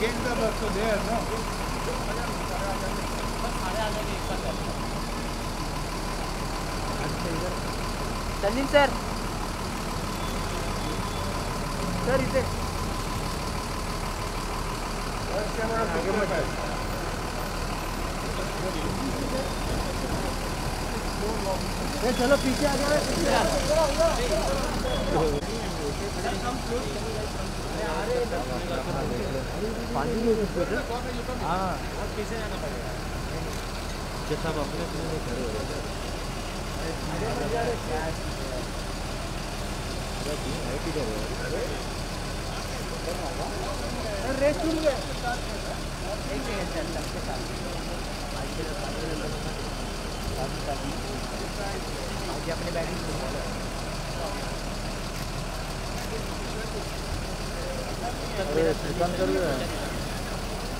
games are also there, no? Sanjeev sir. Sir, is it? First camera, second camera. Chalo, piche aa jao. पानी में sweater हाँ और पीछे जाना पड़ेगा जैसा आप अपने अपने घर हो रहे हैं रेस्ट रूम में एक जगह चलता है आज अपने बैग अरे दुकान कर रहे हैं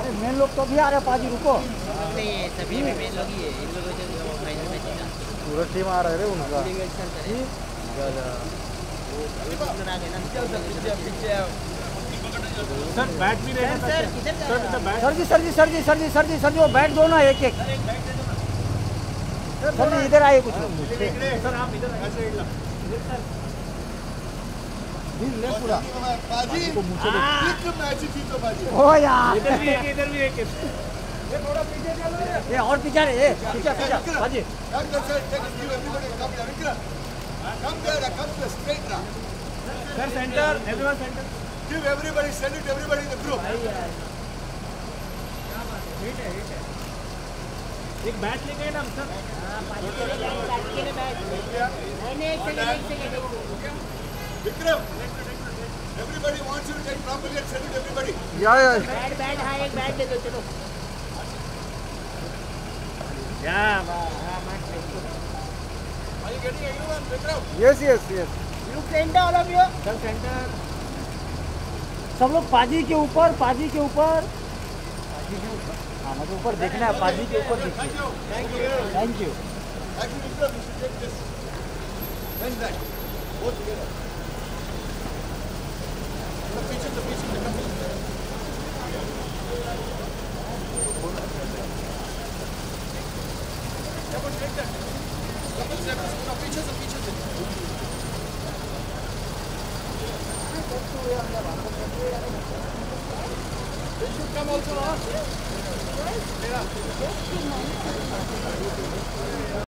अरे मेन लोग तो भी आ रहे पाजी रुको नहीं सभी में मेन लोग ही है इन लोगों से फाइनल में जीता पूरा टीम आ रहा है उनका सर बैट भी रहेगा सर जी वो बैट दो ना एक एक सर जी इधर आइए कुछ सर आप इधर आइए पूरा बाजी एक मैच जीतो बाजी ओ यार इधर भी एक ये थोड़ा पीछे चलो ये और पीछे रे पीछे बाजी यार कैसे एक एवरीबॉडी कम यार विक्रम कम दे स्ट्रेट ना sir centre everyone centre give everybody send it everybody in the group क्या बात है हिट है एक बैट ले गए ना हम सर हां पाजी के लिए बैट नहीं Vikram, everybody wants you to take properly and send it to everybody. Yeah. Bad, हाँ एक bad ले दो चलो. Yeah, match. Are you getting everyone, Vikram? Yes. You center all of you. Sir center. सब लोग पाजी के ऊपर. हाँ मतलब ऊपर देखना है पाजी के ऊपर देखना. Thank you. Actually, Vikram, you should take this. Bend that. Both together.